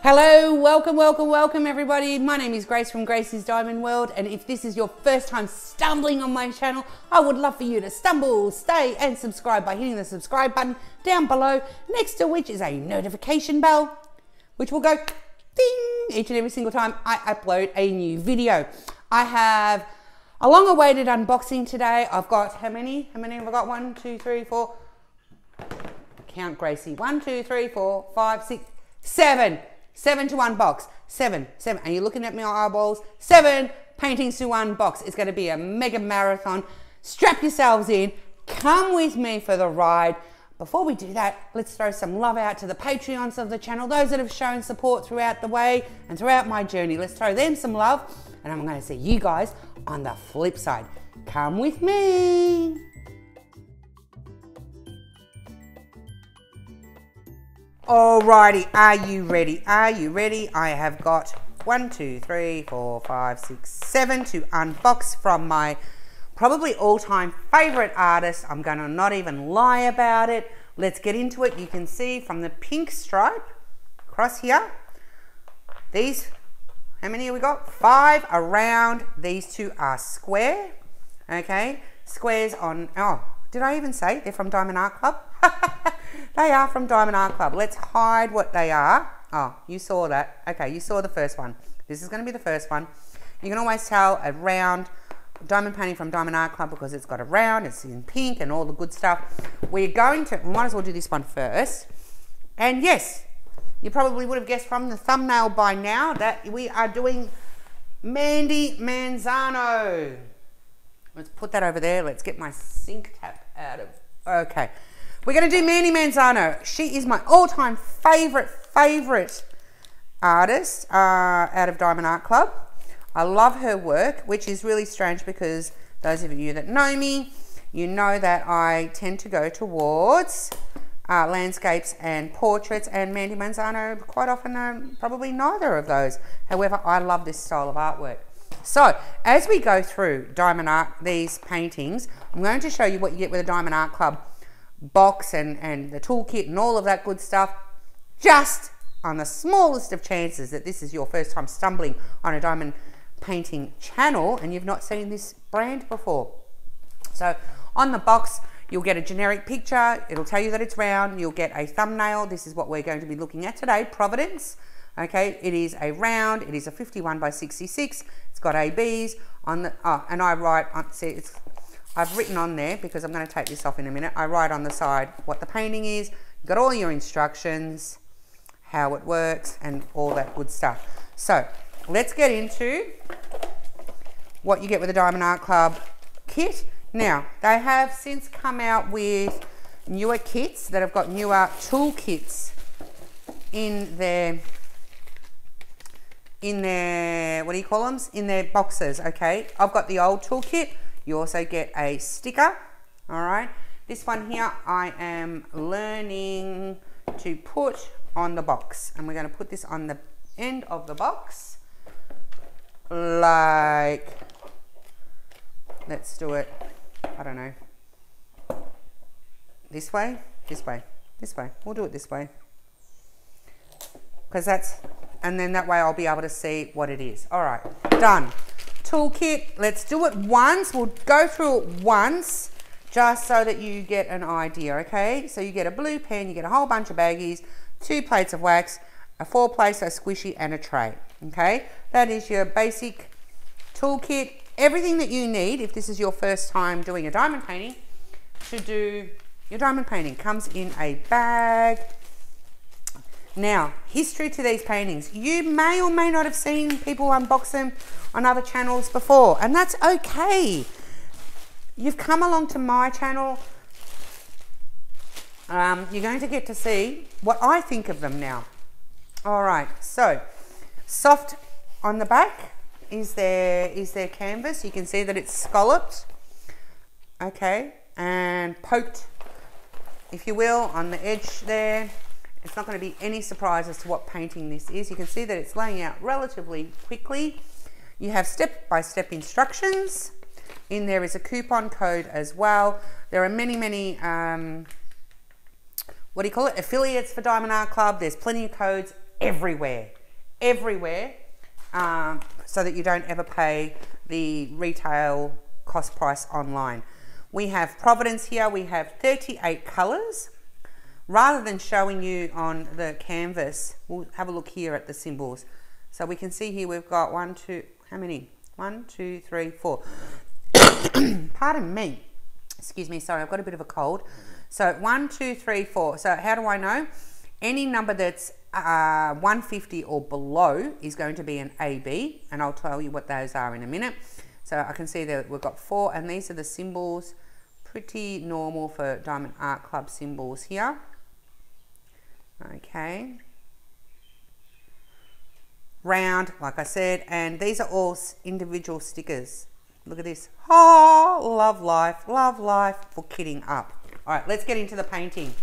Hello, welcome everybody. My name is Grace from Grace's Diamond World, and if this is your first time stumbling on my channel, I would love for you to stumble, stay and subscribe by hitting the subscribe button down below, next to which is a notification bell, which will go ding each and every single time I upload a new video. I have a long awaited unboxing today. I've got how many have I got? 1, 2, 3, 4. Count Gracie. 1, 2, 3, 4, 5, 6, 7. 7 to unbox. 7. Are you looking at me on eyeballs? 7 paintings to unbox. It's going to be a mega marathon. Strap yourselves in. Come with me for the ride. Before we do that, let's throw some love out to the Patreons of the channel, those that have shown support throughout the way and throughout my journey. Let's throw them some love, and I'm going to see you guys on the flip side. Come with me. Alrighty, are you ready? Are you ready? I have got 1, 2, 3, 4, 5, 6, 7 to unbox from my probably all-time favorite artist. I'm gonna not even lie about it. Let's get into it. You can see from the pink stripe across here, these, how many have we got? 5 around. These two are square, okay? Squares on, oh, did I even say they're from Diamond Art Club? They are from Diamond Art Club. Let's hide what they are. Oh, you saw that. Okay, you saw the first one. This is going to be the first one. You can always tell a round diamond painting from Diamond Art Club because it's got a round, it's in pink and all the good stuff. We're going to, we might as well do this one first. And yes, you probably would have guessed from the thumbnail by now that we are doing Mandie Manzano. Let's put that over there. Let's get my sink tap out of, okay. We're going to do Mandie Manzano. She is my all-time favorite artist out of Diamond Art Club. I love her work, which is really strange because those of you that know me, you know that I tend to go towards landscapes and portraits, and Mandie Manzano quite often probably neither of those. However, I love this style of artwork. So, as we go through Diamond Art, these paintings, I'm going to show you what you get with a Diamond Art Club box and the toolkit and all of that good stuff, just on the smallest of chances that this is your first time stumbling on a diamond painting channel and you've not seen this brand before. So on the box you'll get a generic picture, it'll tell you that it's round, you'll get a thumbnail. This is what we're going to be looking at today, Providence. Okay, it is a round, it is a 51 by 66, it's got ABs on the and I write on, see, it's, I've written on there because I'm going to take this off in a minute. I write on the side what the painting is. You've got all your instructions, how it works and all that good stuff. So let's get into what you get with the Diamond Art Club kit. Now they have since come out with newer kits that have got newer tool kits in their, what do you call them? In their boxes, okay? I've got the old tool kit. You also get a sticker, all right? This one here, I am learning to put on the box. And we're gonna put this on the end of the box. Like, let's do it, I don't know. This way, this way, this way. We'll do it this way. Because that's, and then that way I'll be able to see what it is. All right, done. Toolkit, let's do it once. We'll go through it once just so that you get an idea, okay? So you get a blue pen, you get a whole bunch of baggies, 2 plates of wax, a 4 plates, a squishy and a tray, okay? That is your basic toolkit. Everything that you need, if this is your first time doing a diamond painting, to do your diamond painting, comes in a bag. Now, history to these paintings. You may or may not have seen people unbox them on other channels before, and that's okay. You've come along to my channel. You're going to get to see what I think of them now. All right, so soft on the back is their canvas. You can see that it's scalloped, okay, and poked, if you will, on the edge there. It's not going to be any surprise as to what painting this is. You can see that it's laying out relatively quickly. You have step-by-step instructions. In there is a coupon code as well. There are many, what do you call it? Affiliates for Diamond Art Club. There's plenty of codes everywhere, so that you don't ever pay the retail cost price online. We have Providence here. We have 38 colors. Rather than showing you on the canvas, we'll have a look here at the symbols. So we can see here we've got one, two, how many? One, two, three, four. Pardon me. Excuse me, sorry, I've got a bit of a cold. So 1, 2, 3, 4. So how do I know? Any number that's 150 or below is going to be an AB, and I'll tell you what those are in a minute. So I can see that we've got 4, and these are the symbols, pretty normal for Diamond Art Club symbols here. Okay. Round, like I said, and these are all individual stickers. Look at this. Oh, love life for kidding up. All right, let's get into the painting.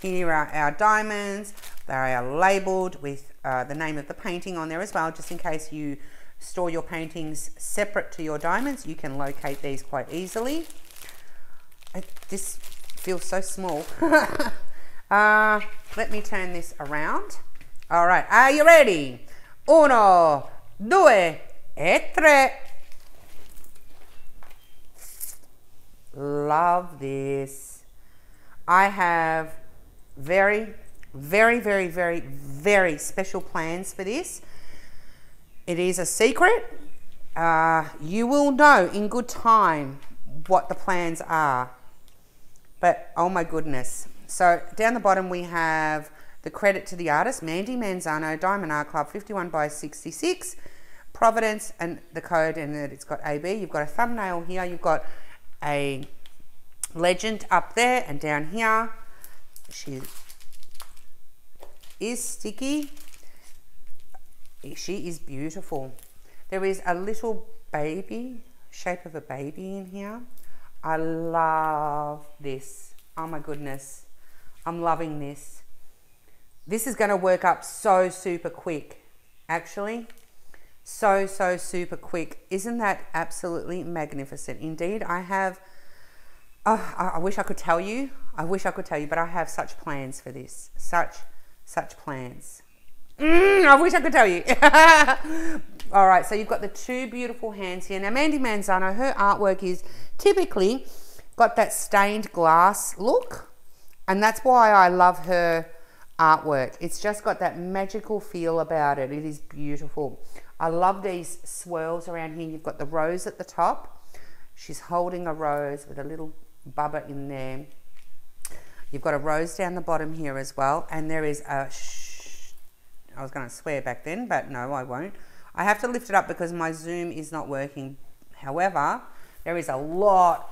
Here are our diamonds. They are labelled with the name of the painting on there as well, just in case you store your paintings separate to your diamonds. You can locate these quite easily. This feels so small. Let me turn this around. All right, are you ready? 1, 2, 3. Love this. I have very, very special plans for this. It is a secret. You will know in good time what the plans are, but oh my goodness. So down the bottom we have the credit to the artist, Mandie Manzano, Diamond Art Club, 51 by 66, Providence, and the code, and that it's got AB. You've got a thumbnail here, you've got a legend up there, and down here she is sticky. She is beautiful. There is a little baby, shape of a baby in here. I love this. Oh my goodness, I'm loving this. This is going to work up so super quick, actually. So super quick. Isn't that absolutely magnificent? Indeed, I have, I wish I could tell you, but I have such plans for this, such plans. I wish I could tell you. All right, so you've got the two beautiful hands here. Now, Mandie Manzano, her artwork is typically got that stained glass look, and that's why I love her artwork. It's just got that magical feel about it. It is beautiful. I love these swirls around here. You've got the rose at the top. She's holding a rose with a little bubba in there. You've got a rose down the bottom here as well. And there is a, I was going to swear back then, but no, I won't. I have to lift it up because my Zoom is not working. However, there is a lot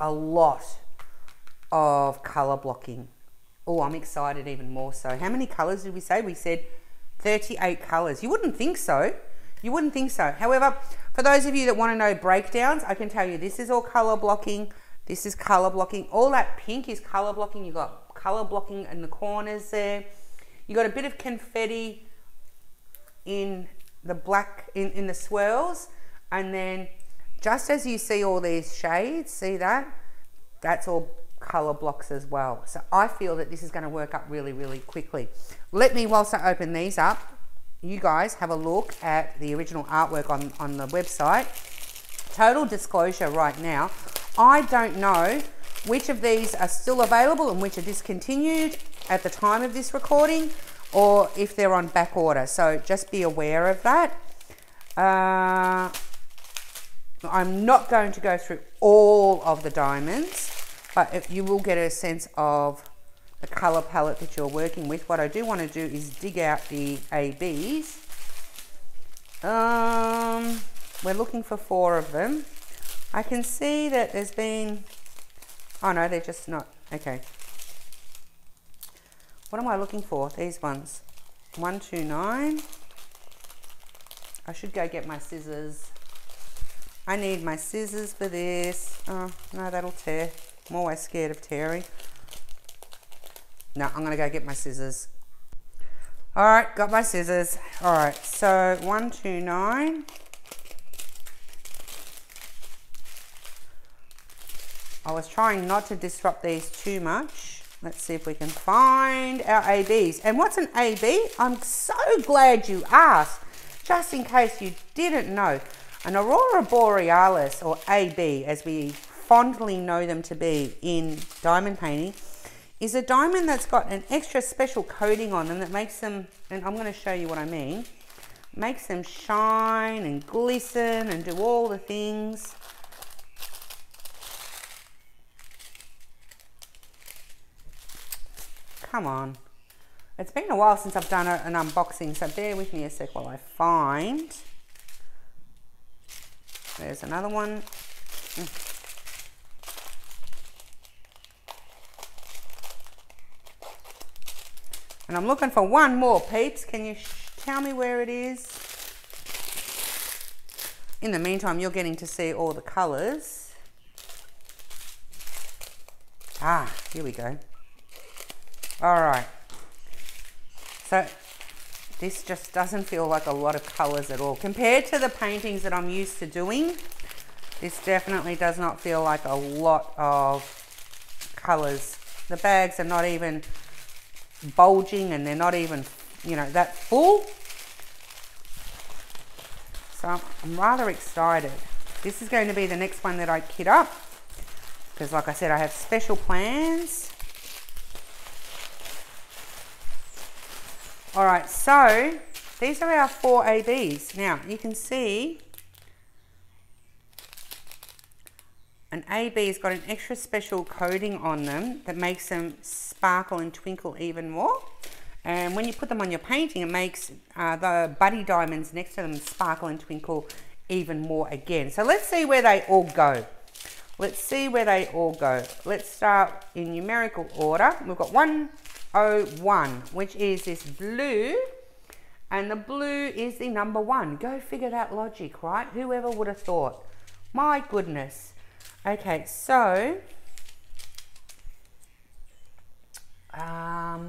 of color blocking. Oh, I'm excited even more so. How many colors did we say? We said 38 colors. You wouldn't think so. You wouldn't think so. However, for those of you that want to know breakdowns, I can tell you this is all color blocking. This is color blocking. All that pink is color blocking. You've got color blocking in the corners there. You got a bit of confetti in the black, in the swirls. And then just as you see all these shades, see that? That's all color blocks as well. So I feel that this is going to work up really, really quickly. Let me, whilst I open these up, you guys have a look at the original artwork on the website. Total disclosure right now, I don't know which of these are still available and which are discontinued at the time of this recording, or if they're on back order. So just be aware of that. I'm not going to go through all of the diamonds, but you will get a sense of the color palette that you're working with. What I do want to do is dig out the ABs. We're looking for 4 of them. I can see that there's been, oh no, they're just not, okay. What am I looking for? These ones, 1, 2, 9. I should go get my scissors. I need my scissors for this. Oh no, that'll tear. I'm always scared of tearing. No, I'm gonna go get my scissors. All right, got my scissors. All right, so 1, 2, 9. I was trying not to disrupt these too much. Let's see if we can find our ABs. And what's an AB? I'm so glad you asked, just in case you didn't know. An Aurora Borealis, or AB, as we fondly know them to be in diamond painting, is a diamond that's got an extra special coating on them that makes them, and I'm going to show you what I mean, makes them shine and glisten and do all the things. Come on. It's been a while since I've done an unboxing, so bear with me a sec while I find. There's another one. And I'm looking for one more, peeps. Can you tell me where it is? In the meantime, you're getting to see all the colours. Ah, here we go. All right. So this just doesn't feel like a lot of colours at all. Compared to the paintings that I'm used to doing, this definitely does not feel like a lot of colours. The bags are not even bulging and they're not even, you know, that full. So I'm rather excited. This is going to be the next one that I kit up because, like I said, I have special plans. All right, so these are our 4 ABs. Now, you can see an AB has got an extra special coating on them that makes them sparkle and twinkle even more. And when you put them on your painting, it makes the buddy diamonds next to them sparkle and twinkle even more again. So let's see where they all go. Let's see where they all go. Let's start in numerical order. We've got 101, which is this blue, and the blue is the number 1. Go figure that logic, right? Whoever would have thought? My goodness. Okay, so let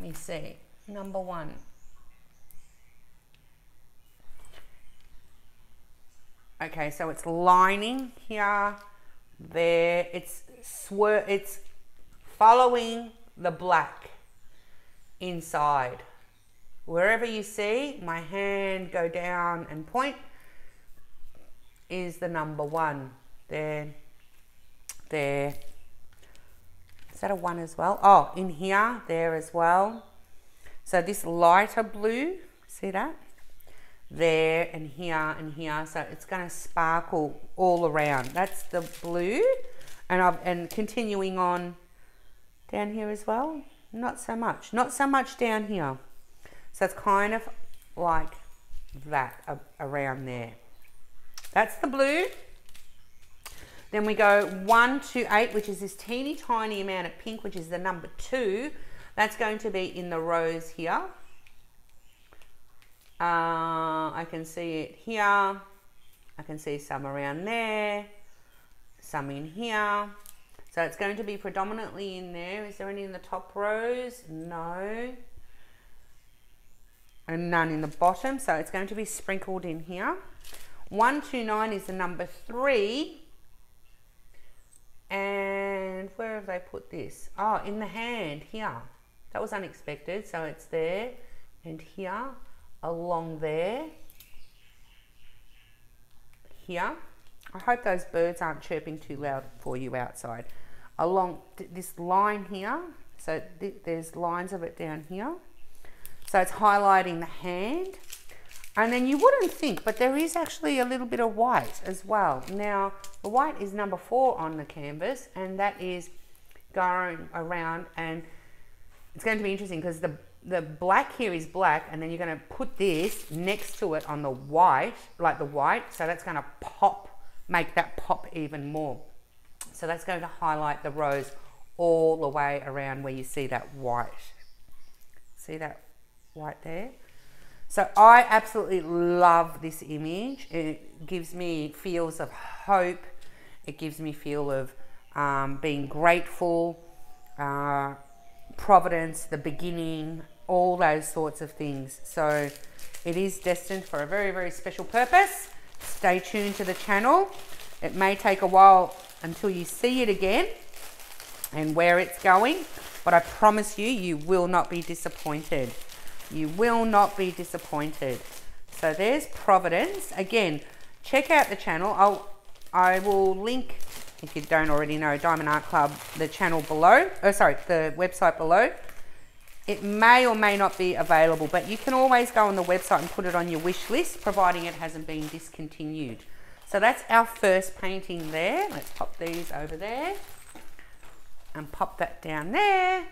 me see. Number 1. Okay, so it's lining here, there. It's following the black inside. Wherever you see my hand go down and point is the number 1. There, there. Is that a 1 as well? Oh, in here, there as well. So this lighter blue, see that? There and here and here. So it's gonna sparkle all around. That's the blue. And continuing on, down here as well, not so much. Not so much down here. So it's kind of like that around there. That's the blue. Then we go 1 to 8, which is this teeny tiny amount of pink, which is the number 2. That's going to be in the rose here. I can see it here. I can see some around there, some in here. So it's going to be predominantly in there. Is there any in the top rows? No. And none in the bottom. So it's going to be sprinkled in here. 129 is the number 3. And where have they put this? Oh, in the hand here. That was unexpected. So it's there and here, along there, here. I hope those birds aren't chirping too loud for you outside. Along this line here. So there's lines of it down here. So it's highlighting the hand. And then you wouldn't think, but there is actually a little bit of white as well. Now, the white is number 4 on the canvas, and that is going around, and it's going to be interesting because the black here is black, and then you're going to put this next to it on the white, like the white, so that's going to pop, make that pop even more. So that's going to highlight the rose all the way around where you see that white. See that white there? So I absolutely love this image. It gives me feels of hope. It gives me feel of being grateful, Providence, the beginning, all those sorts of things. So it is destined for a very, very special purpose. Stay tuned to the channel. It may take a while until you see it again, and where it's going, but I promise you, you will not be disappointed. You will not be disappointed. So there's Providence. Again, check out the channel. I will link, if you don't already know, Diamond Art Club, the channel below. Oh, sorry, the website below. It may or may not be available, but you can always go on the website and put it on your wish list, providing it hasn't been discontinued. So that's our first painting there. Let's pop these over there and pop that down there.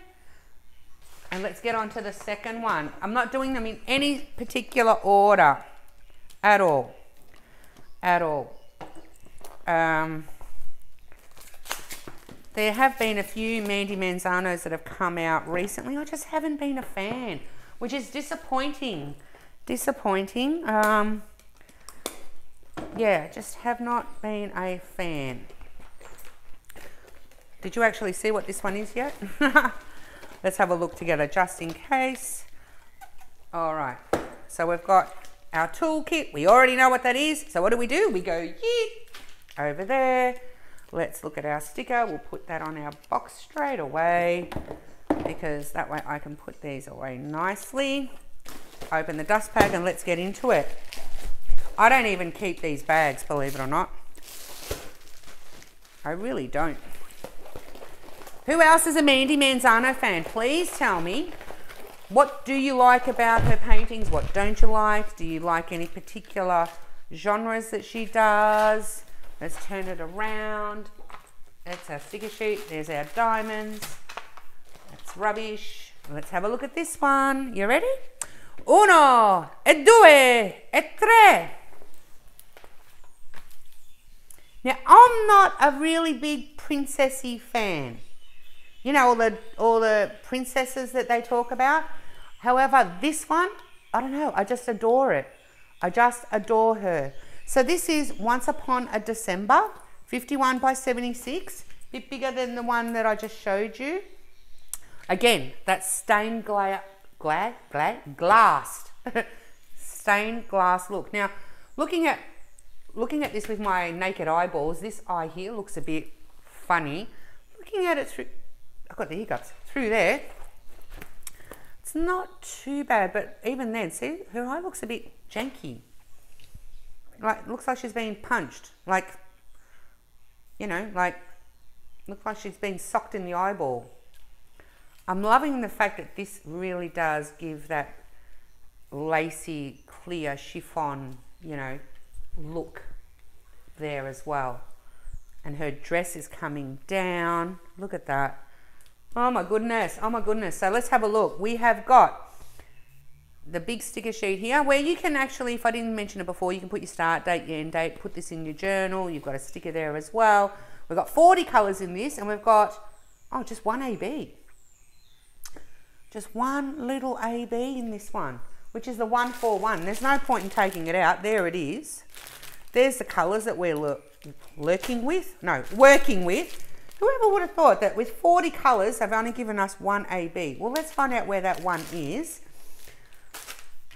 And let's get on to the second one. I'm not doing them in any particular order at all. At all. There have been a few Mandie Manzanos that have come out recently. I just haven't been a fan, which is disappointing. Disappointing. Yeah, just have not been a fan. Did you actually see what this one is yet? Let's have a look together just in case. All right. So we've got our toolkit. We already know what that is. So what do? We go yeet over there. Let's look at our sticker. We'll put that on our box straight away because that way I can put these away nicely. Open the dust bag and let's get into it. I don't even keep these bags, believe it or not. I really don't. Who else is a Mandie Manzano fan? Please tell me. What do you like about her paintings? What don't you like? Do you like any particular genres that she does? Let's turn it around. That's our sticker sheet. There's our diamonds. That's rubbish. Let's have a look at this one. You ready? Uno, e due, e tre. Now, I'm not a really big princessy fan. You know, all the princesses that they talk about. However, this one, I don't know. I just adore it. I just adore her. So this is Once Upon a December, 51 by 76, a bit bigger than the one that I just showed you. Again, that's stained glass, stained glass look. Now, looking at this with my naked eyeballs, this eye here looks a bit funny. Looking at it through, I've got the hiccups, through there, it's not too bad, but even then, see, her eye looks a bit janky. Like, looks like she's being punched, like, you know, like, looks like she's being socked in the eyeball. I'm loving the fact that this really does give that lacy, clear chiffon, you know, look there as well. And her dress is coming down. Look at that. Oh my goodness. Oh my goodness. So let's have a look. We have got the big sticker sheet here where you can actually, if I didn't mention it before, you can put your start date, your end date, put this in your journal. You've got a sticker there as well. We've got 40 colours in this and we've got, oh, just one AB. Just one little AB in this one, which is the 141. There's no point in taking it out. There it is. There's the colours that we're working with. Whoever would have thought that with 40 colours, they've only given us one AB. Well, let's find out where that one is.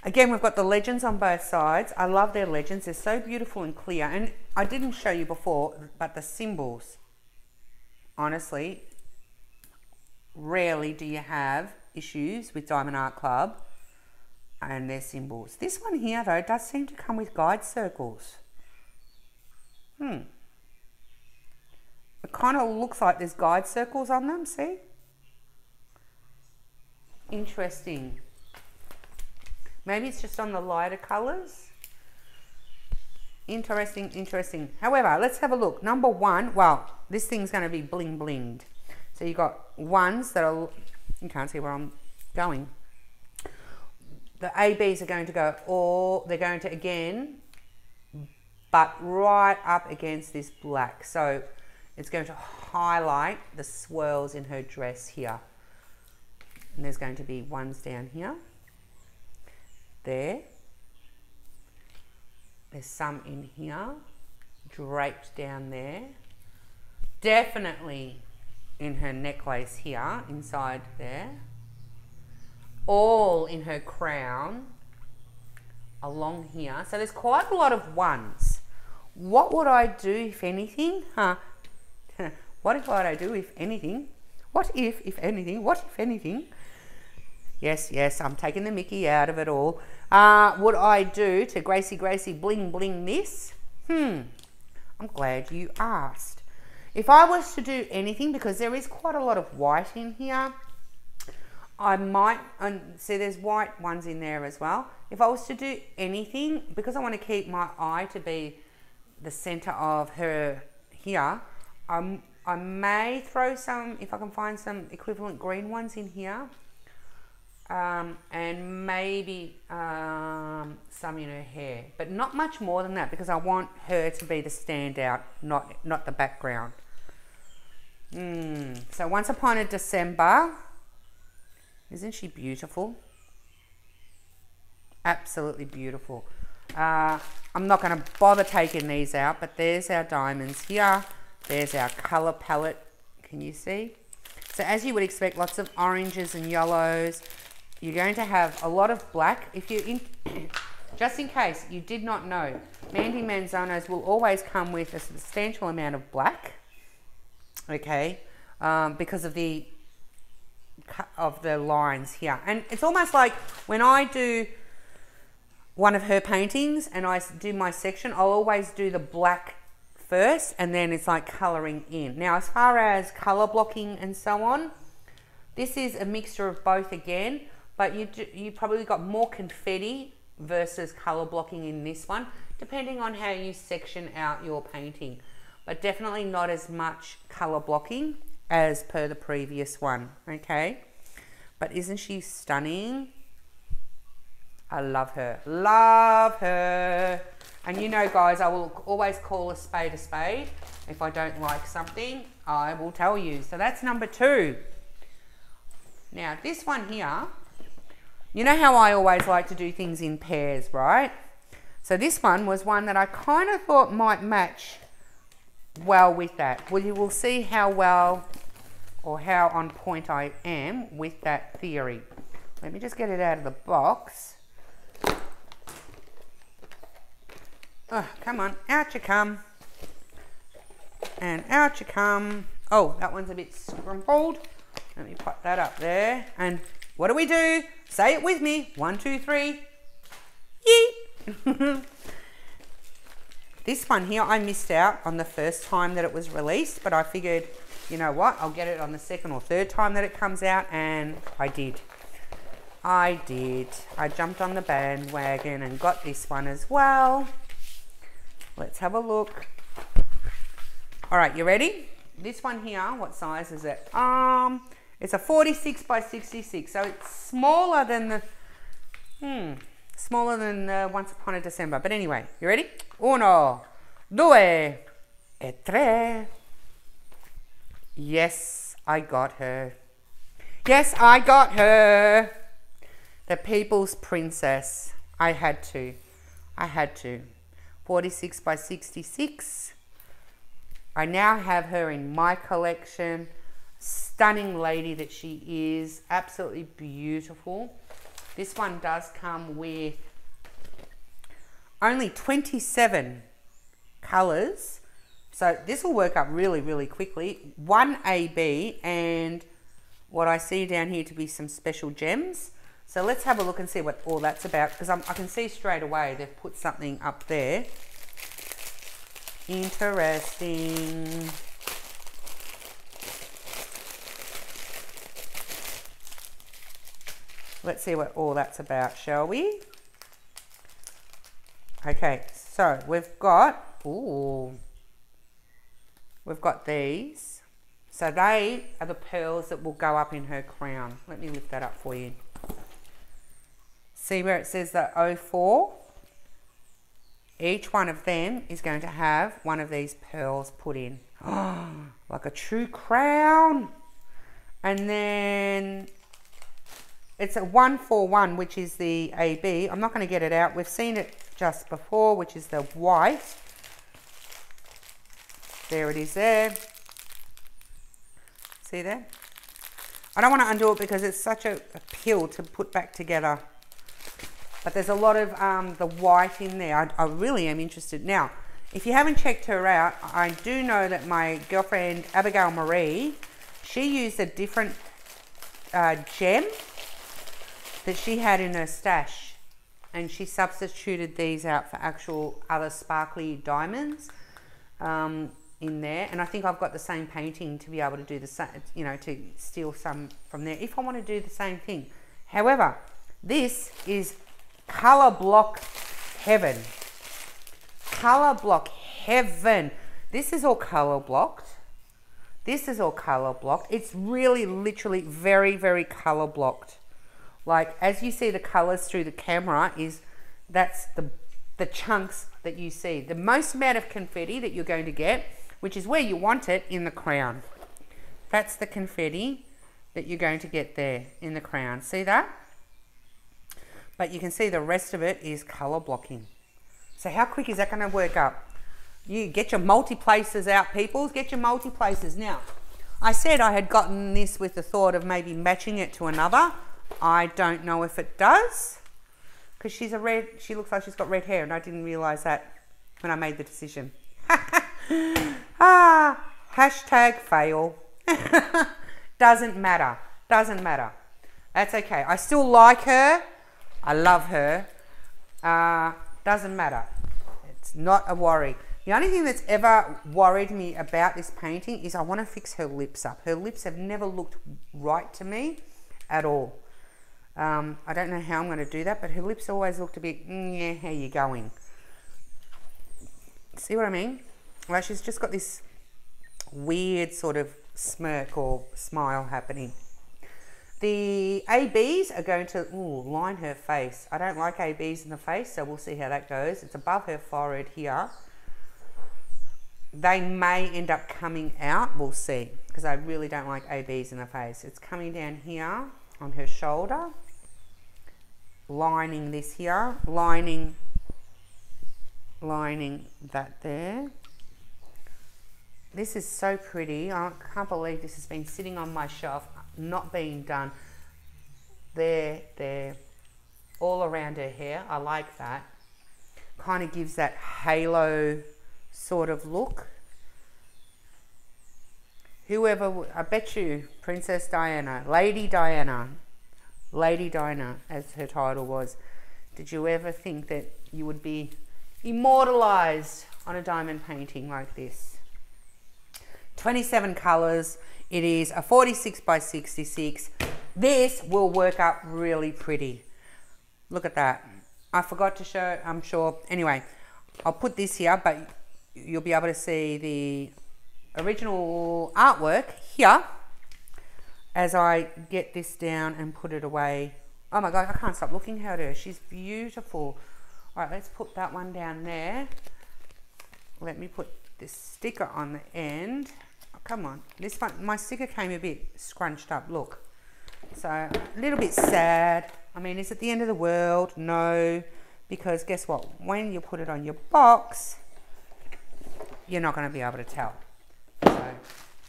Again, we've got the legends on both sides. I love their legends. They're so beautiful and clear. And I didn't show you before, but the symbols. Honestly, rarely do you have issues with Diamond Art Club and their symbols. This one here, though, does seem to come with guide circles. It kind of looks like there's guide circles on them, see? Interesting. Maybe it's just on the lighter colours. Interesting, interesting. However, let's have a look. Number one, well, this thing's going to be bling blinged. So you've got ones that are, you can't see where I'm going. The ABs are going to go, or they're going to again, but right up against this black. So it's going to highlight the swirls in her dress here. And there's going to be ones down here. There's some in here, draped down there, definitely in her necklace here, inside there, all in her crown, along here. So there's quite a lot of ones. What would I do if anything? What would I do if anything? What if anything? Yes, I'm taking the mickey out of it all. Would I do to Gracie bling bling this? I'm glad you asked. If I was to do anything, because there is quite a lot of white in here, I might, and see there's white ones in there as well. If I was to do anything, because I want to keep my eye to be the center of her here, I may throw some, if I can find some equivalent green ones in here, and maybe some in her hair, but not much more than that, because I want her to be the standout, not the background. So Once Upon a December, isn't she beautiful? Absolutely beautiful. I'm not going to bother taking these out, but there's our diamonds here. There's our color palette. Can you see? So as you would expect, lots of oranges and yellows. You're going to have a lot of black. If you, just in case you did not know, Mandie Manzano's will always come with a substantial amount of black. Okay, because of the lines here, and it's almost like when I do one of her paintings and I do my section, I'll always do the black first, and then it's like colouring in. Now, as far as colour blocking and so on, this is a mixture of both again, but you probably got more confetti versus colour blocking in this one, depending on how you section out your painting, but definitely not as much colour blocking as per the previous one, okay? But isn't she stunning? I love her, And you know, guys, I will always call a spade a spade. If I don't like something, I will tell you. So that's number two. Now, this one here, you know how I always like to do things in pairs, right? So this one was one that I kind of thought might match well with that. Well, you will see how well or how on point I am with that theory. Let me just get it out of the box. Oh, come on, out you come. And out you come. Oh, that one's a bit scrumpled. Let me pop that up there. And what do? Say it with me. 1, 2, 3. Yeet. This one here, I missed out on the first time that it was released, but I figured, you know what? I'll get it on the second or third time that it comes out, and I did. I jumped on the bandwagon and got this one as well. Let's have a look. All right, you ready? This one here, what size is it? It's a 46 by 66, so it's smaller than the, smaller than the Once Upon a December. But anyway, you ready? 1, 2, 3. Yes, I got her. Yes, I got her. The People's Princess. I had to. 46 by 66. I now have her in my collection. Stunning lady that she is. Absolutely beautiful. This one does come with only 27 colours. So this will work up really, really quickly. 1 AB and what I see down here to be some special gems. So let's have a look and see what all that's about, because I can see straight away they've put something up there. Interesting. Let's see what all that's about, shall we? Okay, so we've got, we've got these. So they are the pearls that will go up in her crown. Let me lift that up for you. See where it says the 04? Each one of them is going to have one of these pearls put in. Oh, like a true crown. And then it's a 141, which is the AB. I'm not going to get it out. We've seen it just before, which is the white. There it is there. See there? I don't want to undo it because it's such a pill to put back together. But there's a lot of the white in there. I really am interested. Now, if you haven't checked her out, I do know that my girlfriend, Abigail Marie, She used a different gem that she had in her stash, and she substituted these out for actual other sparkly diamonds in there. And I think I've got the same painting to be able to do the same, you know, to steal some from there if I want to do the same thing. However, this is color block heaven. Color block heaven. This is all color blocked. This is all color blocked. It's really literally very, very color blocked. Like, as you see the colors through the camera, is that's the chunks that you see. The most amount of confetti that you're going to get, which is where you want it, in the crown. That's the confetti that you're going to get there in the crown. See that? But you can see the rest of it is color blocking. So how quick is that going to work up? You get your multi-placers out, people. Get your multi-placers. Now, I said I had gotten this with the thought of maybe matching it to another. I don't know if it does, because she's a red, she looks like she's got red hair, and I didn't realize that when I made the decision. Hashtag fail. Doesn't matter, doesn't matter. That's okay. I still like her. I love her. Doesn't matter. It's not a worry. The only thing that's ever worried me about this painting is I want to fix her lips up. Her lips have never looked right to me at all. I don't know how I'm going to do that, but her lips always looked a bit, yeah, how you going? See what I mean? Well, she's just got this weird sort of smirk or smile happening. The ABs are going to line her face. I don't like ABs in the face, so we'll see how that goes. It's above her forehead here. They may end up coming out, we'll see, because I really don't like ABs in the face. It's coming down here on her shoulder, lining this here, lining that there. This is so pretty. I can't believe this has been sitting on my shelf, not being done. There, all around her hair. I like that. Kind of gives that halo sort of look. Whoever, I bet you Princess Diana, Lady Diana as her title was, did you ever think that you would be immortalized on a diamond painting like this? 27 colors. It is a 46 by 66. This will work up really pretty. Look at that. I forgot to show, I'm sure. Anyway, I'll put this here, but you'll be able to see the original artwork here as I get this down and put it away. Oh my God, I can't stop looking at her. She's beautiful. All right, let's put that one down there. Let me put this sticker on the end. Come on, this one, my sticker came a bit scrunched up, look. So, a little bit sad. I mean, is it the end of the world? No, because guess what? When you put it on your box, you're not going to be able to tell. So,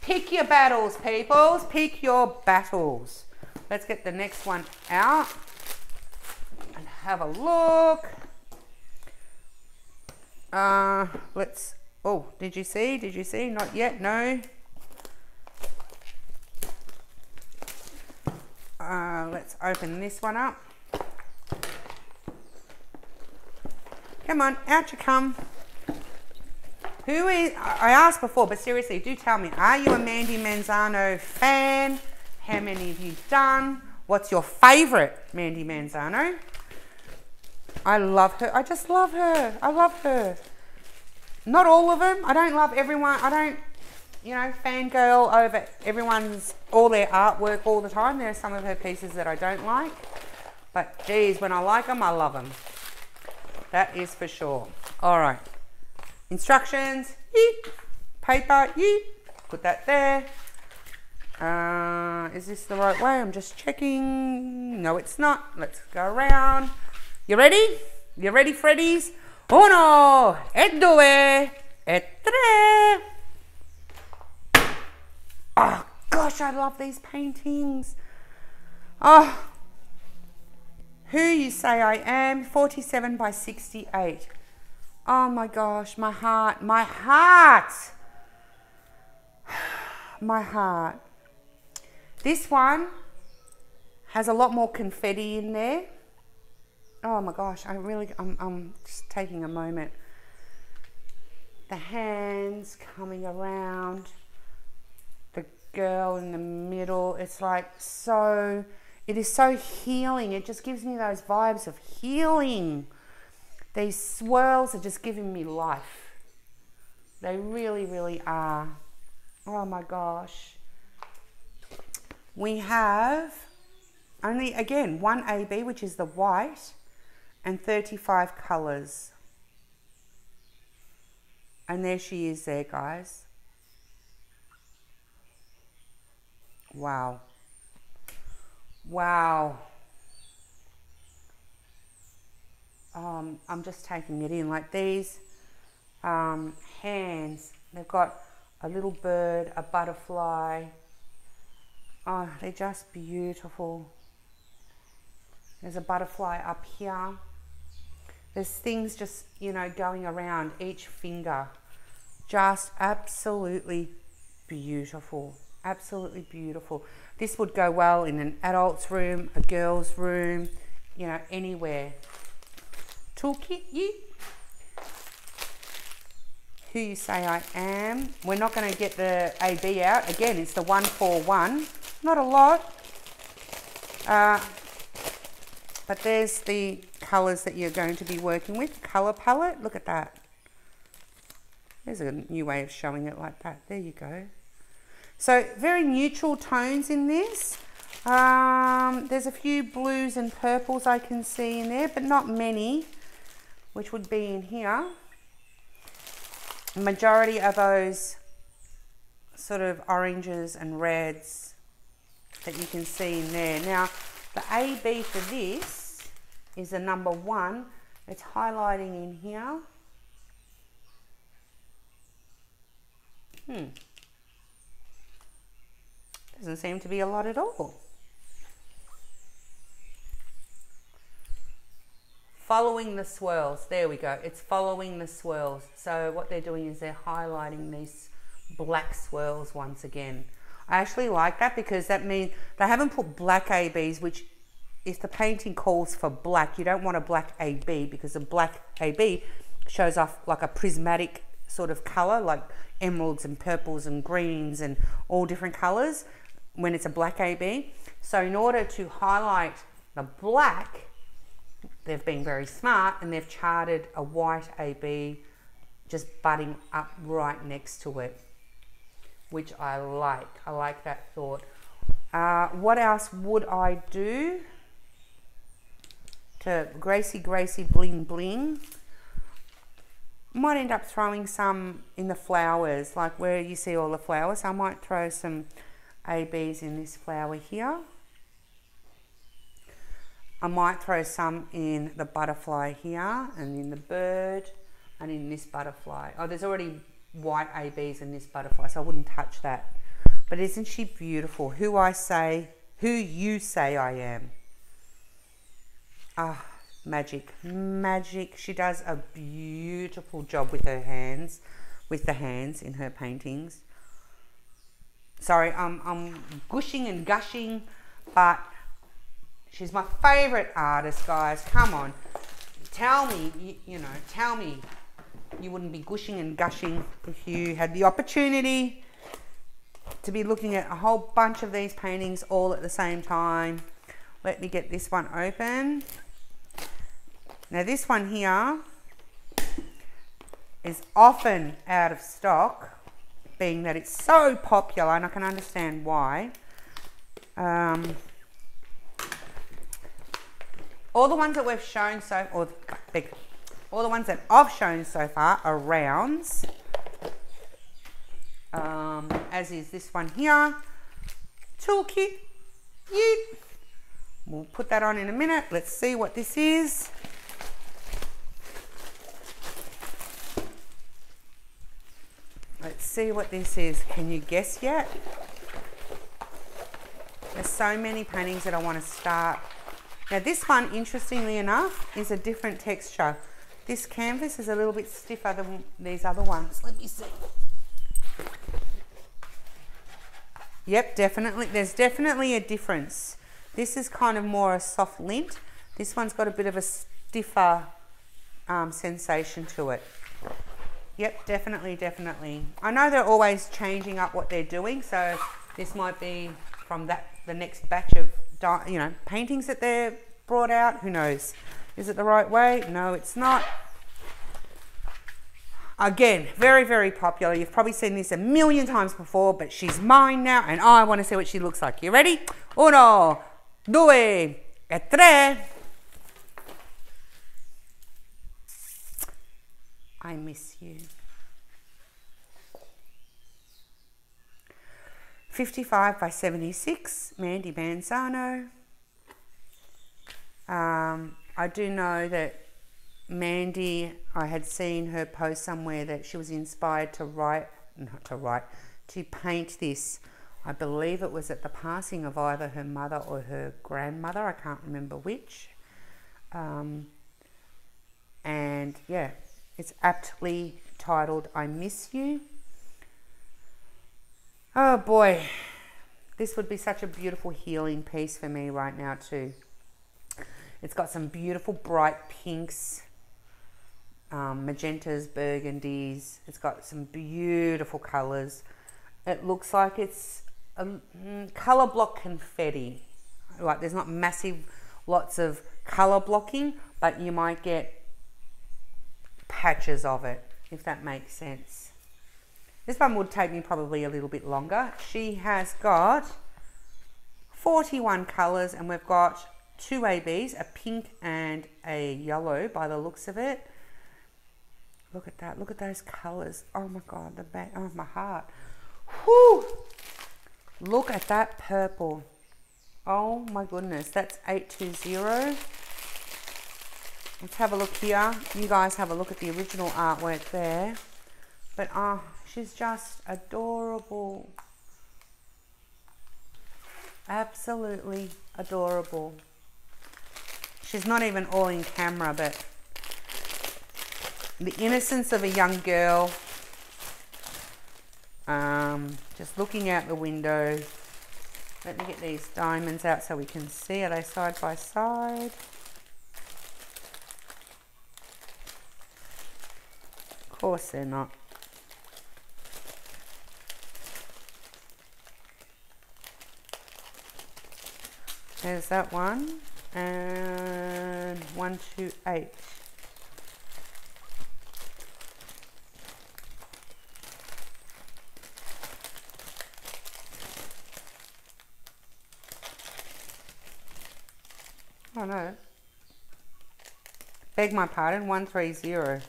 pick your battles, peoples. Pick your battles. Let's get the next one out and have a look. Let's, oh, did you see? Did you see? Not yet, no. Let's open this one up. Come on, out you come. Who is, I asked before, but seriously, do tell me, are you a Mandie Manzano fan? How many have you done? What's your favorite Mandie Manzano? I love her. I just love her. I love her. Not all of them. I don't love everyone. I don't, you know, fangirl over everyone's, all their artwork all the time. There are some of her pieces that I don't like, but geez, when I like them, I love them. That is for sure. All right. Instructions. Yeet. Paper. Yeet. Put that there. Is this the right way? I'm just checking. No, it's not. Let's go around. You ready? You ready, Freddies? Uno, e due, e tre. Oh gosh, I love these paintings. Oh, Who You Say I Am, 47 by 68. Oh my gosh, my heart, my heart. My heart. This one has a lot more confetti in there. Oh my gosh, I'm just taking a moment. The hands coming around, the girl in the middle. It's like so, it is so healing. It just gives me those vibes of healing. These swirls are just giving me life. They really, really are. Oh my gosh. We have only, again, one AB, which is the white, and 35 colors. And there she is there, guys. Wow. Wow. I'm just taking it in. Like these hands, they've got a little bird, a butterfly. Oh, they're just beautiful. There's a butterfly up here. There's things just, you know, going around each finger. Just absolutely beautiful. Absolutely beautiful. This would go well in an adult's room, a girl's room, you know, anywhere. Toolkit, you. Who You Say I Am. We're not going to get the AB out. Again, it's the 141. Not a lot. But there's the colours that you're going to be working with. Colour palette. Look at that. There's a new way of showing it like that. There you go. So very neutral tones in this. There's a few blues and purples I can see in there, but not many, which would be in here. The majority are those sort of oranges and reds that you can see in there. Now, the AB for this is the number 1. It's highlighting in here. Doesn't seem to be a lot at all. Following the swirls, there we go. It's following the swirls. So what they're doing is they're highlighting these black swirls once again. I actually like that because that means they haven't put black ABs, which if the painting calls for black, you don't want a black AB because a black AB shows off like a prismatic sort of color, like emeralds and purples and greens and all different colors when it's a black AB. So in order to highlight the black, they've been very smart and they've charted a white AB just butting up right next to it, which I like. I like that thought. What else would I do? To Gracie, Gracie, Bling, Bling. Might end up throwing some in the flowers, like where you see all the flowers. I might throw some ABs in this flower here. I might throw some in the butterfly here and in the bird and in this butterfly. Oh, there's already white ABs in this butterfly, so I wouldn't touch that. But isn't she beautiful? Who you say I am. Ah, magic, magic. She does a beautiful job with her hands, with the hands in her paintings. Sorry, I'm gushing and gushing, but she's my favorite artist, guys. Come on, tell me, you know, tell me you wouldn't be gushing and gushing if you had the opportunity to be looking at a whole bunch of these paintings all at the same time. Let me get this one open. Now this one here is often out of stock, being that it's so popular, and I can understand why. All the ones that we've shown so far, all the ones that I've shown so far are rounds, as is this one here. Toolkit, we'll put that on in a minute. Let's see what this is. Let's see what this is. Can you guess yet? There's so many paintings that I want to start. Now this one, interestingly enough, is a different texture. This canvas is a little bit stiffer than these other ones. Let me see. Yep, definitely. There's definitely a difference. This is kind of more a soft lint. This one's got a bit of a stiffer sensation to it. Yep, definitely, definitely. I know they're always changing up what they're doing, so this might be from that the next batch of, you know, paintings that they're brought out. Who knows? Is it the right way? No, it's not. Again, very, very popular. You've probably seen this a million times before, but she's mine now, and I want to see what she looks like. You ready? Uno, due, e tre. I miss you. 55 by 76, Mandie Manzano. I do know that Mandie, I had seen her post somewhere that she was inspired to paint this. I believe it was at the passing of either her mother or her grandmother. I can't remember which. And yeah, it's aptly titled I Miss You. Oh boy, this would be such a beautiful healing piece for me right now too. It's got some beautiful bright pinks, magentas, burgundies. It's got some beautiful colors. It looks like it's a color block confetti. Like there's not massive lots of color blocking, but you might get patches of it, if that makes sense. This one would take me probably a little bit longer. She has got 41 colors, and we've got two ABs, a pink and a yellow by the looks of it. Look at that, look at those colors. Oh my God, the back of my heart. Whoo! Look at that purple. Oh my goodness, that's 820. Let's have a look here. You guys have a look at the original artwork there. But ah, she's just adorable. Absolutely adorable. She's not even all in camera, but the innocence of a young girl, just looking out the window. Let me get these diamonds out so we can see. Are they side by side? Of course they're not. There's that one, and 128. Oh no, beg my pardon, 130.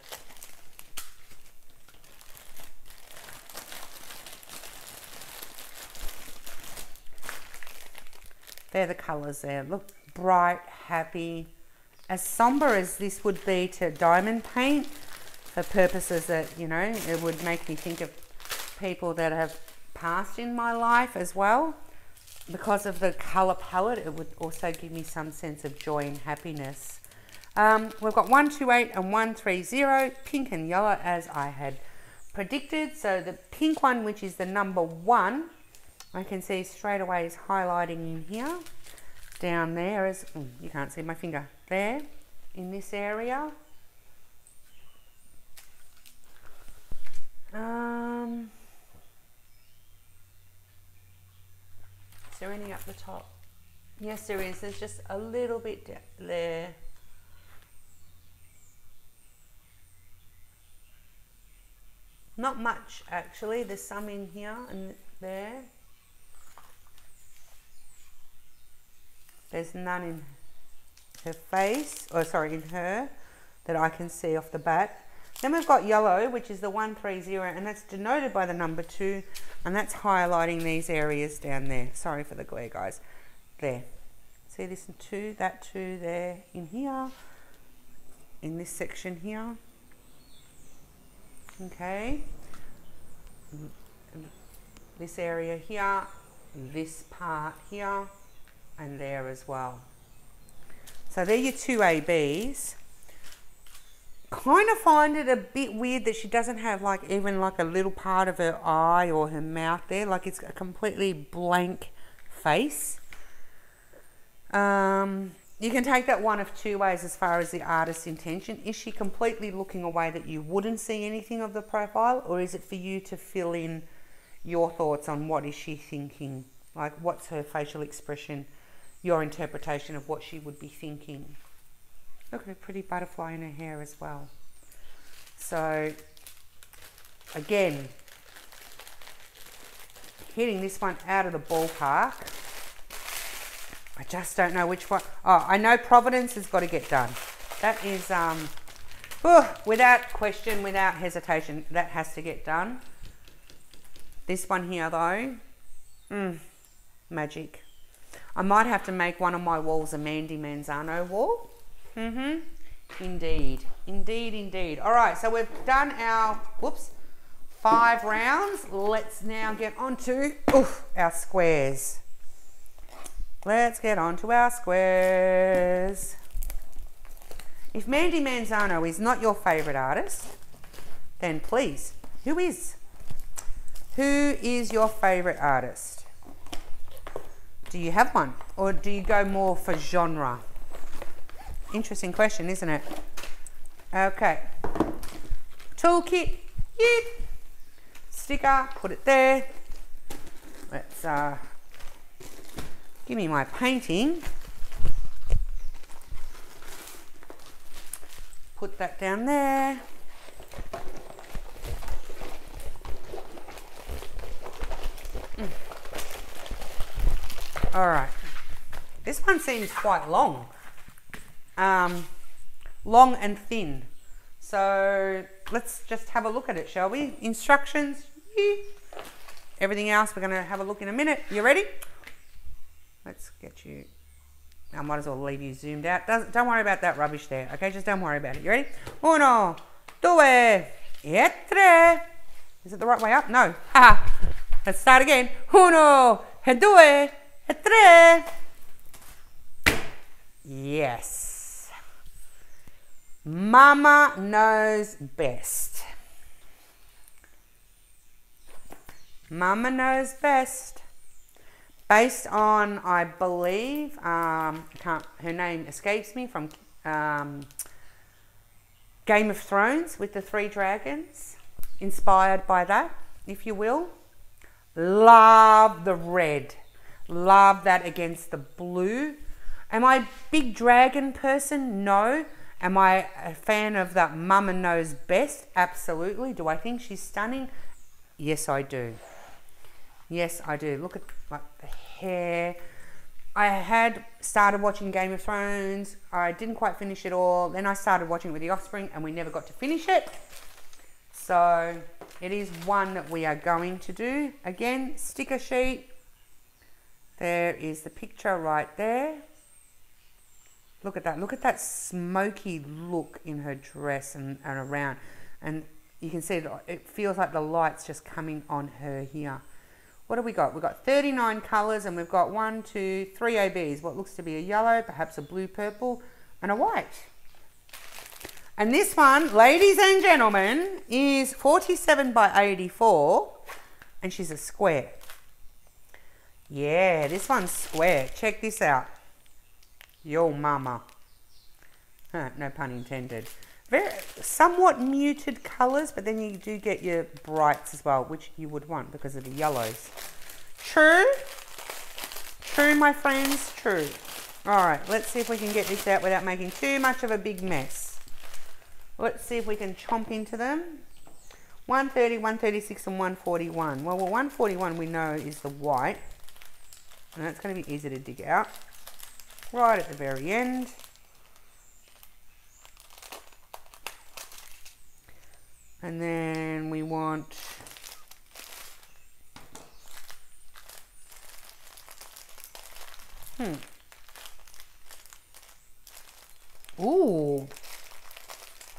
They're the colors there. Look, bright, happy. As somber as this would be to diamond paint, for purposes that, you know, it would make me think of people that have passed in my life as well. Because of the color palette, it would also give me some sense of joy and happiness. We've got 128 and 130, pink and yellow, as I had predicted. So the pink one, which is the number one, I can see straight away is highlighting in here. Down there is, you can't see my finger, there, in this area. Is there any up the top? Yes, there is. There's just a little bit there. Not much, actually. There's some in here and there. There's none in her face, or sorry, in her, that I can see off the bat. Then we've got yellow, which is the 130, and that's denoted by the number 2, and that's highlighting these areas down there. Sorry for the glare, guys. There. See this 2, that 2 there, in here, in this section here. Okay. This area here, this part here, and there as well. So they're your two ABs. kind of find it a bit weird that she doesn't have like even like a little part of her eye or her mouth there. Like it's a completely blank face. You can take that one of two ways as far as the artist's intention. Is she completely looking away that you wouldn't see anything of the profile, or is it for you to fill in your thoughts on what is she thinking? Like what's her facial expression, your interpretation of what she would be thinking? Look at a pretty butterfly in her hair as well. So again, hitting this one out of the ballpark. I just don't know which one. Oh, I know Providence has got to get done. That is, without question, without hesitation, that has to get done. This one here though, magic. I might have to make one of my walls a Mandie Manzano wall. Indeed, indeed, indeed. All right, so we've done our, whoops, 5 rounds. Let's now get on to our squares. Let's get on to our squares. If Mandie Manzano is not your favourite artist, then please, who is? Who is your favourite artist? Do you have one? Or do you go more for genre? Interesting question, isn't it? Okay. Toolkit, sticker, put it there. Let's, give me my painting. Put that down there. All right. This one seems quite long. Long and thin. So let's just have a look at it, shall we? Instructions. Everything else we're going to have a look in a minute. You ready? Let's get you. I might as well leave you zoomed out. Don't worry about that rubbish there. Okay, just don't worry about it. You ready? Uno, due, e tre. Is it the right way up? No. Ha. Let's start again. Uno, due, e tre. Yes. Mama Knows Best. Mama Knows Best. Based on, I believe, her name escapes me, from Game of Thrones with the 3 dragons. Inspired by that, if you will. Love the red. Love that against the blue. Am I a big dragon person? No. Am I a fan of that Mama Knows Best? Absolutely. Do I think she's stunning? Yes, I do. Yes, I do. Look at like the hair. I had started watching Game of Thrones. I didn't quite finish it all. Then I started watching it with The Offspring and we never got to finish it. So it is one that we are going to do. Again, sticker sheet. There is the picture right there. Look at that. Look at that smoky look in her dress and around. And you can see it feels like the light's just coming on her here. What have we got? We've got 39 colours and we've got 1, 2, 3 ABs. What looks to be a yellow, perhaps a blue, purple and a white. And this one, ladies and gentlemen, is 47 by 84 and she's a square. Yeah, this one's square. Check this out. Yo mama. Huh, no pun intended. Very, somewhat muted colours, but then you do get your brights as well, which you would want because of the yellows. True. True, my friends, true. All right, let's see if we can get this out without making too much of a big mess. Let's see if we can chomp into them. 130, 136 and 141. Well, 141 we know is the white. And that's going to be easy to dig out. Right at the very end. And then we want ooh,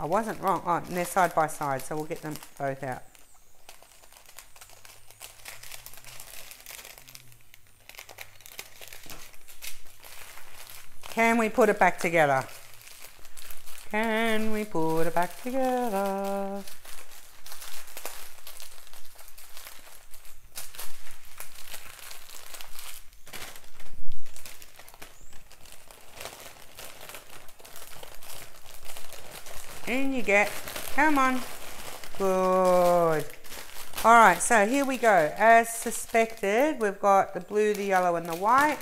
I wasn't wrong. Oh, and they're side by side, so we'll get them both out. Can we put it back together? Can we put it back together? In you get. Come on. Good. Alright, so here we go. As suspected, we've got the blue, the yellow and the white.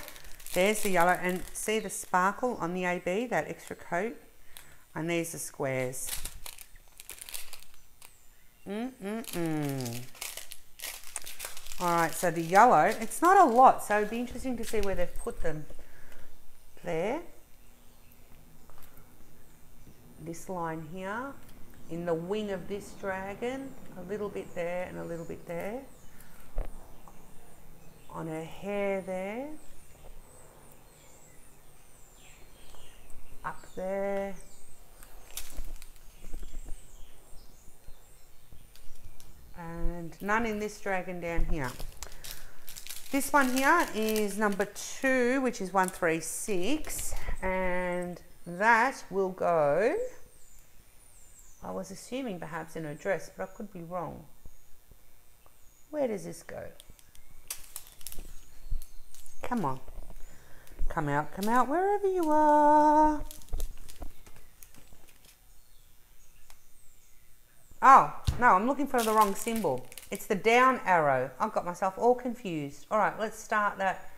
There's the yellow, and see the sparkle on the AB, that extra coat? And these are squares. Alright, so the yellow, it's not a lot, so it'd be interesting to see where they've put them. There. This line here, in the wing of this dragon, a little bit there and a little bit there. On her hair there. Up there. And none in this dragon down here. This one here is number 2, which is 136, and that will go, I was assuming perhaps in her dress, but I could be wrong. Where does this go? Come on, come out wherever you are. Oh, no, I'm looking for the wrong symbol. It's the down arrow. I've got myself all confused. All right, let's start that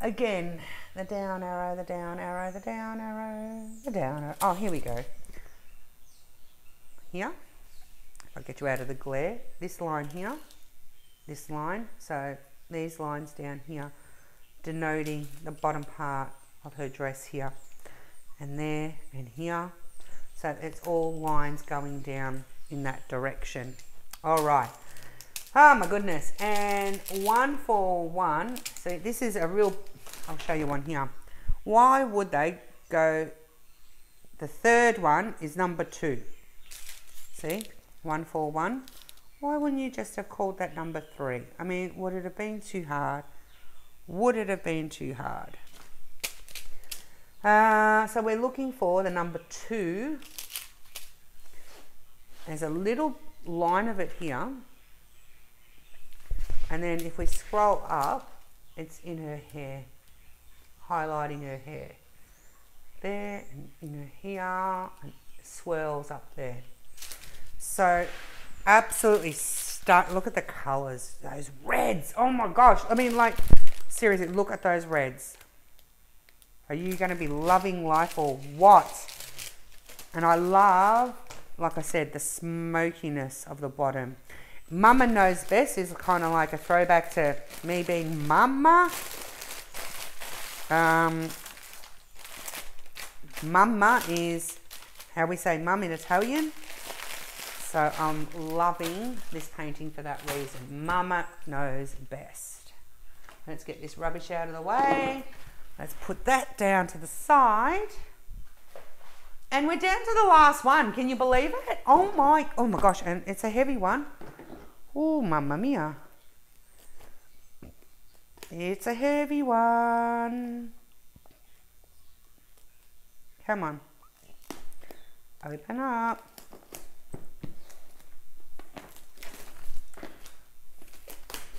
again. The down arrow, the down arrow, the down arrow, the down arrow. Oh, here we go. Here, if I get you out of the glare, this line here, this line. So these lines down here denoting the bottom part of her dress here and there and here. So it's all lines going down in that direction. All right. Oh my goodness. And 141. So this is a real, I'll show you one here. Why would they go? The third one is number 2. See, 141. Why wouldn't you just have called that number 3? I mean, would it have been too hard? Would it have been too hard? So we're looking for the number 2. There's a little line of it here, and then if we scroll up, it's in her hair, highlighting her hair there, and in her hair, and it swirls up there. So absolutely stunning. Look at the colors, those reds. Oh my gosh, I mean, like, seriously, look at those reds. Are you going to be loving life or what? And I love, like I said, the smokiness of the bottom. Mama Knows Best is kind of like a throwback to me being Mama. Mama is how we say mum in Italian. So I'm loving this painting for that reason. Mama Knows Best. Let's get this rubbish out of the way. Let's put that down to the side. And we're down to the last one. Can you believe it? Oh my gosh. And it's a heavy one. Oh, mamma mia. It's a heavy one. Come on. Open up.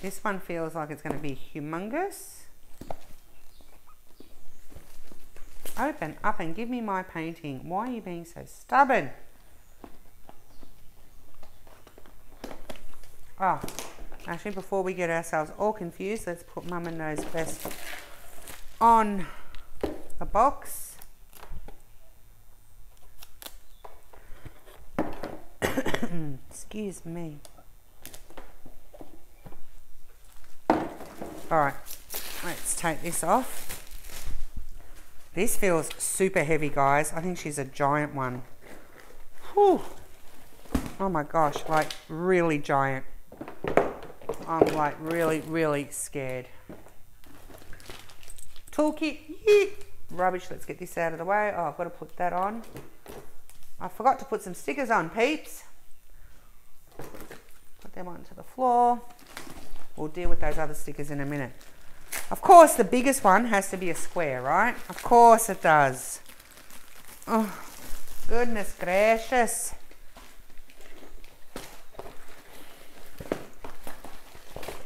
This one feels like it's going to be humongous. Open up and give me my painting. Why are you being so stubborn? Oh, actually, before we get ourselves all confused, let's put Mama Knows Best on the box. Excuse me. All right, let's take this off. This feels super heavy, guys. I think she's a giant one. Whew. Oh my gosh, like really giant. I'm like really, really scared. Toolkit, rubbish. Let's get this out of the way. Oh, I've got to put that on. I forgot to put some stickers on, peeps. Put them onto the floor. We'll deal with those other stickers in a minute. Of course, the biggest one has to be a square, right? Of course it does. Oh, Goodness gracious.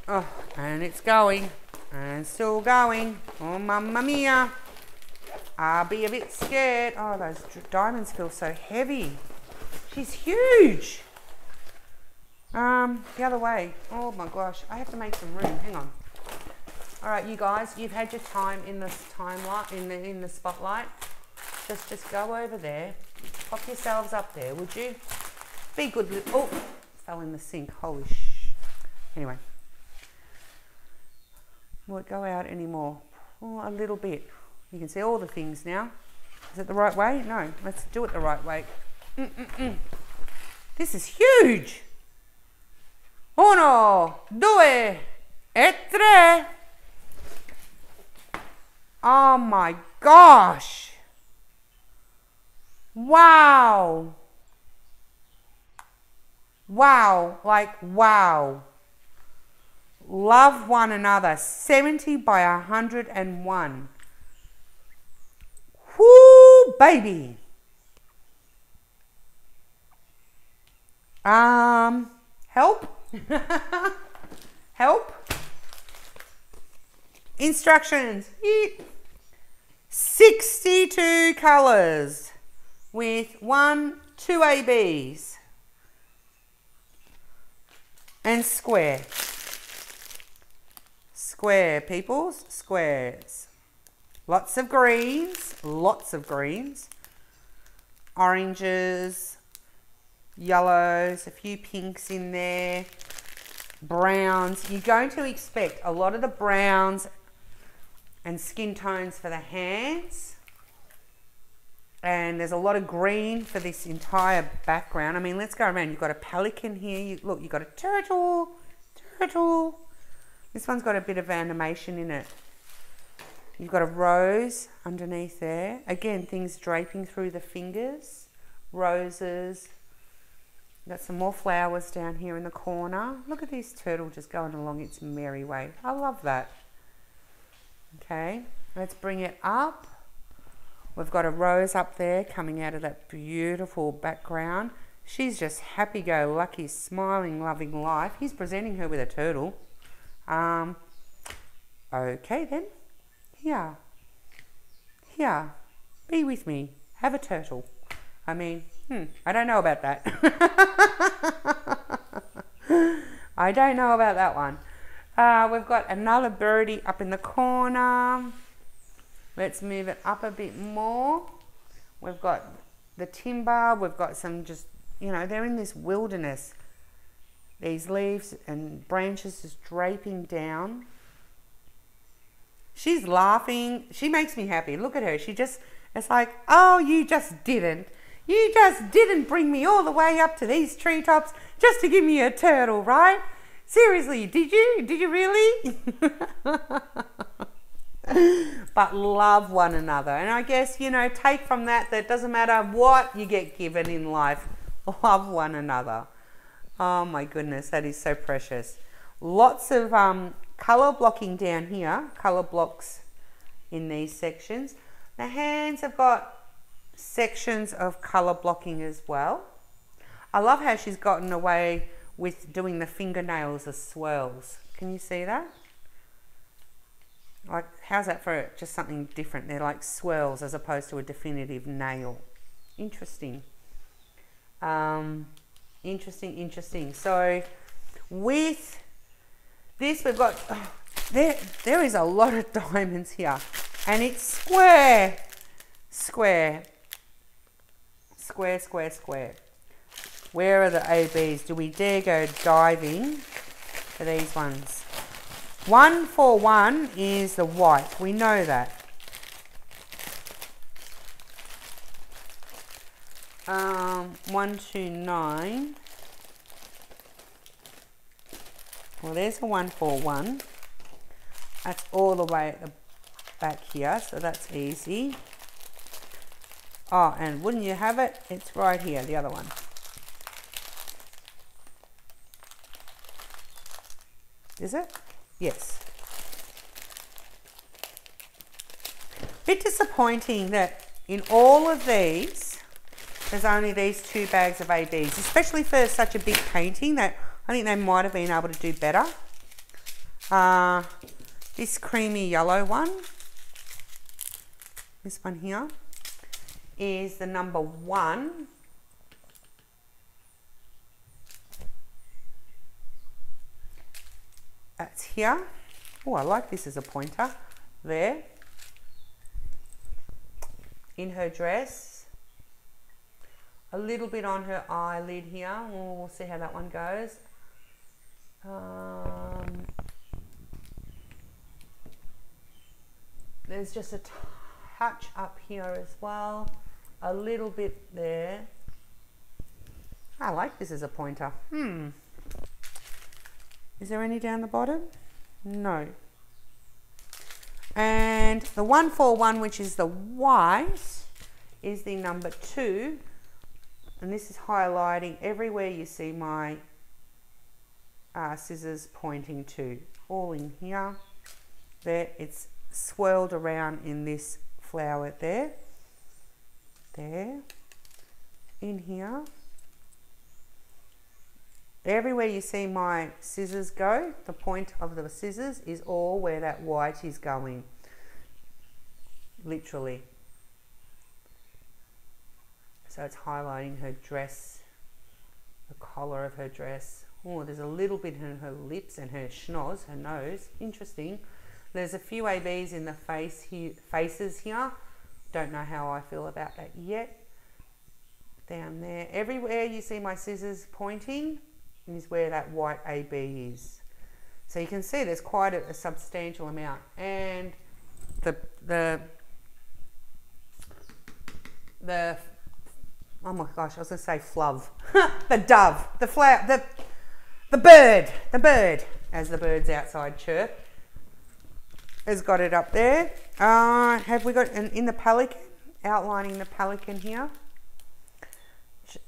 Oh, and it's going. And still going. Oh, mamma mia. I'll be a bit scared. Oh, those diamonds feel so heavy. She's huge. The other way. Oh my gosh. I have to make some room. Hang on. All right, you guys, you've had your time in this timeline, in the spotlight. Just go over there. Pop yourselves up there, would you? Be good. Oh, fell in the sink. Holy sh. Anyway. Will it go out anymore? Oh, a little bit. You can see all the things now. Is it the right way? No, let's do it the right way. This is huge. 1, 2, and 3. Oh my gosh. Wow. Wow, like wow. Love One Another, 70 by 101. Whoo, baby. Help. Help. Instructions. Yeet. 62 colors with 1, 2 ABs and square. Square, peoples, squares. Lots of greens, oranges, yellows, a few pinks in there, browns. You're going to expect a lot of the browns and skin tones for the hands, and there's a lot of green for this entire background. I mean, let's go around. You've got a pelican here. Look, you've got a turtle. This one's got a bit of animation in it. You've got a rose underneath there. Again, things draping through the fingers, roses. Got some more flowers down here in the corner. Look at this turtle just going along its merry way. I love that. Okay, let's bring it up. We've got a rose up there coming out of that beautiful background. She's just happy-go-lucky, smiling, loving life. He's presenting her with a turtle. Okay then. Here. Here. Be with me. Have a turtle. I mean... I don't know about that. I don't know about that one. We've got another birdie up in the corner. Let's move it up a bit more. We've got the timber. We've got some just, you know, they're in this wilderness. These leaves and branches just draping down. She's laughing. She makes me happy. Look at her. She just, it's like, oh, you just didn't. You just didn't bring me all the way up to these treetops just to give me a turtle, right? Seriously, did you? Did you really? But love one another. And I guess, you know, take from that that it doesn't matter what you get given in life. Love one another. Oh my goodness, that is so precious. Lots of colour blocking down here. Colour blocks in these sections. The hands have got sections of color blocking as well. I love how she's gotten away with doing the fingernails as swirls. Can you see that? Like, how's that for just something different? They're like swirls as opposed to a definitive nail. Interesting. Interesting. So with this, we've got, oh, there is a lot of diamonds here, and it's square. Where are the ABs? Do we dare go diving for these ones? 141 is the white. We know that. One, two, nine. Well, there's a 141. That's all the way at the back here, so that's easy. Oh, and wouldn't you have it? It's right here, the other one. Is it? Yes. Bit disappointing that in all of these, There's only these two bags of ABs, especially for such a big painting, that I think they might have been able to do better. This creamy yellow one, this one here, is the number one. That's here. Oh, I like this as a pointer. There. In her dress. A little bit on her eyelid here. We'll see how that one goes. There's just a touch up here as well. A little bit there. I like this as a pointer. Is there any down the bottom? No. And the 141, which is the white, is the number two. And this is highlighting everywhere you see my scissors pointing to. All in here. There, it's swirled around in this flower there. There. In here. Everywhere you see my scissors go, the point of the scissors is all where that white is going, literally. So it's highlighting her dress, the collar of her dress. Oh, there's a little bit in her lips and her schnoz, her nose. Interesting. There's a few ABs in the faces here. Don't know how I feel about that yet. Down there, everywhere you see my scissors pointing is where that white AB is. So you can see there's quite a substantial amount, and the oh my gosh, I was gonna say fluff. The dove, the flower, the bird, as the birds outside chirp, has got it up there. Have we got in the pelican, outlining the pelican here?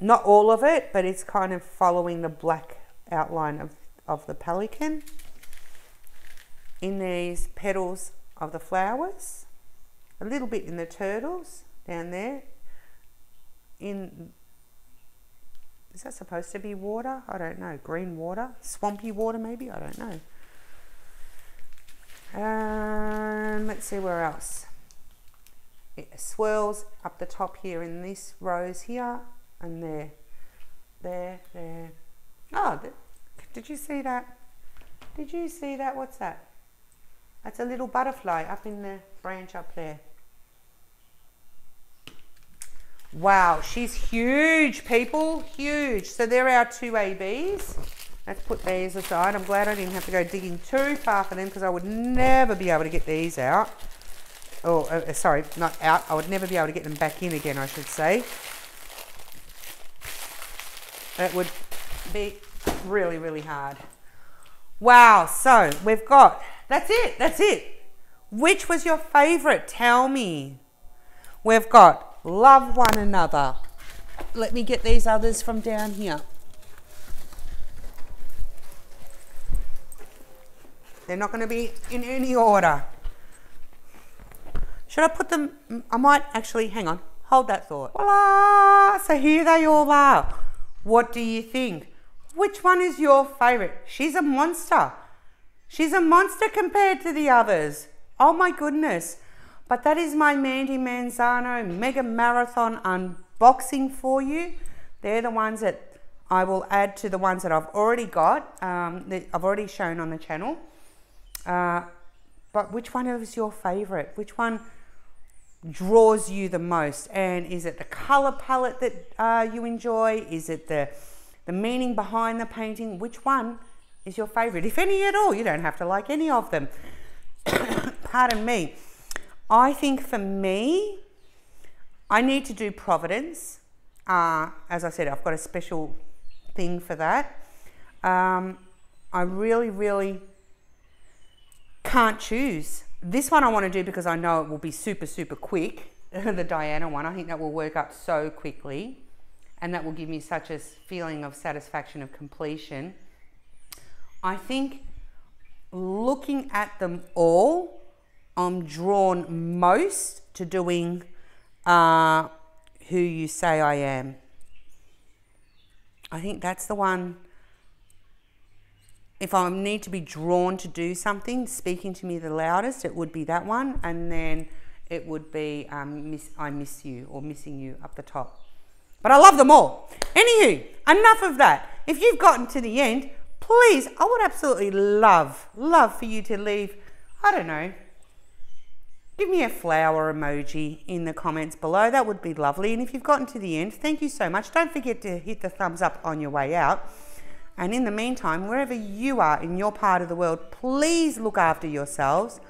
Not all of it, but it's kind of following the black outline of the pelican in these petals of the flowers, a little bit in the turtles down there. In, is that supposed to be water? I don't know. Green water, swampy water maybe, I don't know. Let's see where else. It swirls up the top here in this rose here. And there. Oh, did you see that? Did you see that? What's that? That's a little butterfly up in the branch up there. Wow, she's huge, people. Huge. So there are two ABs. Let's put these aside. I'm glad I didn't have to go digging too far for them, because I would never be able to get these out. Oh, sorry, not out. I would never be able to get them back in again, I should say. It would be really, really hard. Wow, so we've got, that's it. Which was your favorite? Tell me. We've got Love One Another. Let me get these others from down here. They're not gonna be in any order. Should I put them, I might actually, hang on, hold that thought. Voila, so here they all are. What do you think? Which one is your favorite? She's a monster. She's a monster compared to the others. Oh my goodness. But that is my Mandie Manzano Mega Marathon unboxing for you. They're the ones that I will add to the ones that I've already got, that I've already shown on the channel. But which one is your favorite? Which one draws you the most? And is it the color palette that you enjoy? Is it the meaning behind the painting? Which one is your favorite, if any at all? You don't have to like any of them. Pardon me. I think for me, I need to do Providence. As I said, I've got a special thing for that. I really can't choose. This one I want to do because I know it will be super quick. The Diana one, I think that will work up so quickly, and that will give me such a feeling of satisfaction, of completion. I think looking at them all, I'm drawn most to doing Who You Say I Am. I think that's the one. If I need to be drawn to do something, speaking to me the loudest, it would be that one. And then it would be I Miss You, or Missing You, up the top. But I love them all. Anywho, enough of that. If you've gotten to the end, please, I would absolutely love for you to leave, I don't know, give me a flower emoji in the comments below. That would be lovely. And if you've gotten to the end, thank you so much. Don't forget to hit the thumbs up on your way out. And in the meantime, wherever you are in your part of the world, please look after yourselves.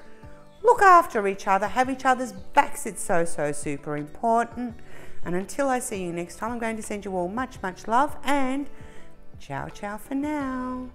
Look after each other. Have each other's backs. It's so, so super important. And until I see you next time, I'm going to send you all much, much love, and ciao, ciao for now.